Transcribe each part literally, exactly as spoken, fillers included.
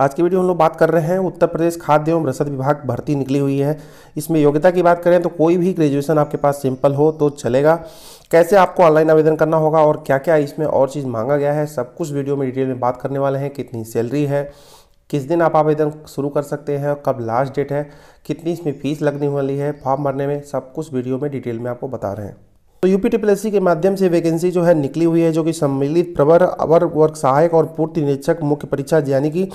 आज की वीडियो हम लोग बात कर रहे हैं उत्तर प्रदेश खाद्य एवं रसद विभाग भर्ती निकली हुई है। इसमें योग्यता की बात करें तो कोई भी ग्रेजुएशन आपके पास सिंपल हो तो चलेगा। कैसे आपको ऑनलाइन आवेदन करना होगा और क्या क्या इसमें और चीज़ मांगा गया है, सब कुछ वीडियो में डिटेल में बात करने वाले हैं। कितनी सैलरी है, किस दिन आप आवेदन शुरू कर सकते हैं, कब लास्ट डेट है, कितनी इसमें फ़ीस लगने वाली है, फॉर्म भरने में, सब कुछ वीडियो में डिटेल में आपको बता रहे हैं। तो यूपी टीप्लएससी के माध्यम से वैकेंसी जो है निकली हुई है, जो कि सम्मिलित प्रवर अवर वर्ग सहायक और पूर्ति निरीक्षक मुख्य परीक्षा यानी कि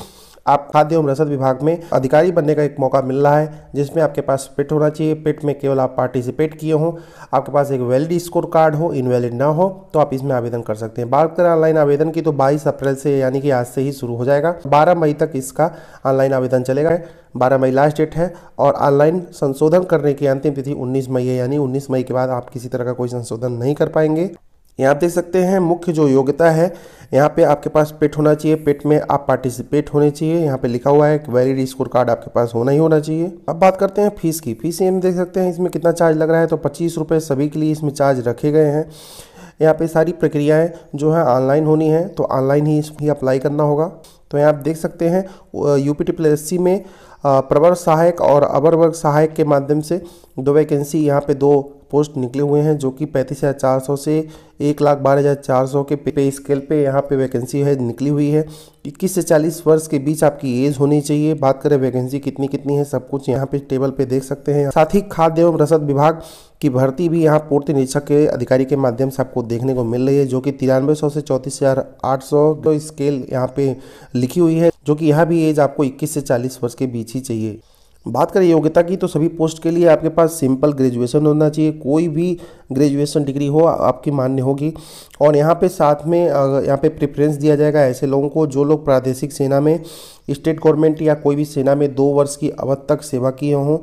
आप खाद्य एवं रसद विभाग में अधिकारी बनने का एक मौका मिल रहा है, जिसमें आपके पास पेट होना चाहिए। पेट में केवल आप पार्टिसिपेट किए हों, आपके पास एक वैलिड स्कोर कार्ड हो, इनवैलिड ना हो, तो आप इसमें आवेदन कर सकते हैं। बात करें ऑनलाइन आवेदन की तो बाईस अप्रैल से यानी कि आज से ही शुरू हो जाएगा। बारह मई तक इसका ऑनलाइन आवेदन चलेगा। बारह मई लास्ट डेट है और ऑनलाइन संशोधन करने की अंतिम तिथि उन्नीस मई है, यानी उन्नीस मई के बाद आप किसी तरह का कोई संशोधन नहीं कर पाएंगे। यहाँ आप देख सकते हैं मुख्य जो योग्यता है, यहाँ पे आपके पास पेट होना चाहिए, पेट में आप पार्टिसिपेट होने चाहिए, यहाँ पे लिखा हुआ है कि वैलिड स्कोर कार्ड आपके पास होना ही होना चाहिए। अब बात करते हैं फीस की। फीस हम देख सकते हैं इसमें कितना चार्ज लग रहा है, तो पच्चीस रुपये सभी के लिए इसमें चार्ज रखे गए हैं। यहाँ पे सारी प्रक्रियाएँ जो है ऑनलाइन होनी है, तो ऑनलाइन ही इसमें अप्लाई करना होगा। तो यहाँ आप देख सकते हैं यूपी टीप्लएससी में प्रवर सहायक और अवर वर्ग सहायक के माध्यम से दो वैकेंसी, यहाँ पे दो पोस्ट निकले हुए हैं, जो कि पैंतीस हज़ार चार सौ से एक लाख बारह हज़ार चार सौ के पे स्केल पे यहाँ पे वैकेंसी है निकली हुई है। इक्कीस से चालीस वर्ष के बीच आपकी एज होनी चाहिए। बात करें वैकेंसी कितनी कितनी है, सब कुछ यहाँ पे टेबल पे देख सकते हैं। साथ ही खाद्य एवं रसद विभाग की भर्ती भी यहाँ पूर्ति निरीक्षक के अधिकारी के माध्यम से आपको देखने को मिल रही है, जो कि तिरानवे सौ से चौंतीस हज़ार आठ सौ तो स्केल यहाँ पे लिखी हुई है, जो कि यहाँ भी एज आपको इक्कीस से चालीस वर्ष के बीच ही चाहिए। बात करें योग्यता की तो सभी पोस्ट के लिए आपके पास सिंपल ग्रेजुएशन होना चाहिए, कोई भी ग्रेजुएशन डिग्री हो आपकी मान्य होगी। और यहाँ पे साथ में यहाँ पे प्रेफरेंस दिया जाएगा ऐसे लोगों को जो लोग प्रादेशिक सेना में, स्टेट गवर्नमेंट या कोई भी सेना में दो वर्ष की अवधि तक सेवा किए हों,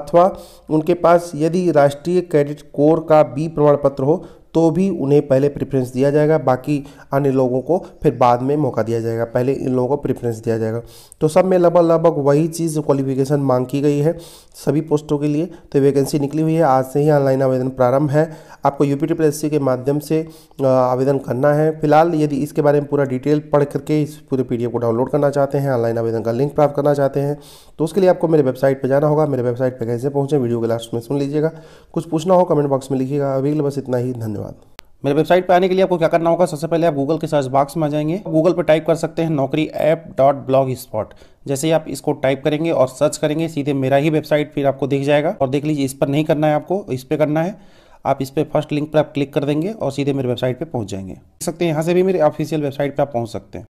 अथवा उनके पास यदि राष्ट्रीय कैडेट कोर का बी प्रमाण पत्र हो तो भी उन्हें पहले प्रेफरेंस दिया जाएगा। बाकी अन्य लोगों को फिर बाद में मौका दिया जाएगा, पहले इन लोगों को प्रेफरेंस दिया जाएगा। तो सब में लगभग लगभग वही चीज़ क्वालिफिकेशन मांग की गई है सभी पोस्टों के लिए। तो वैकेंसी निकली हुई है, आज से ही ऑनलाइन आवेदन प्रारंभ है। आपको यूपी टीप्लएससी के माध्यम से आवेदन करना है। फिलहाल यदि इसके बारे में पूरा डिटेल पढ़ करके इस पूरे पी डी एफ को डाउनलोड करना चाहते हैं, ऑनलाइन आवेदन का लिंक प्राप्त करना चाहते हैं, तो उसके लिए आपको मेरे वेबसाइट पर जाना होगा। मेरे वेबसाइट पर कैसे पहुँचें वीडियो के लास्ट में सुन लीजिएगा। कुछ पूछना हो कमेंट बॉक्स में लिखिएगा। अभी के लिए बस इतना ही, धन्यवाद। मेरे वेबसाइट पर आने के लिए आपको क्या करना होगा, सबसे पहले आप गूगल के सर्च बॉक्स में आ जाएंगे। गूगल पर टाइप कर सकते हैं नौकरी एप डॉट ब्लॉग स्पॉट। जैसे ही आप इसको टाइप करेंगे और सर्च करेंगे, सीधे मेरा ही वेबसाइट फिर आपको दिख जाएगा। और देख लीजिए, इस पर नहीं करना है आपको, इस पर करना है। आप इस पर फर्स्ट लिंक पर आप क्लिक कर देंगे और सीधे मेरे वेबसाइट पर पहुँच जाएंगे। देख सकते हैं यहाँ से भी मेरे ऑफिशियल वेबसाइट पर आप पहुँच सकते हैं।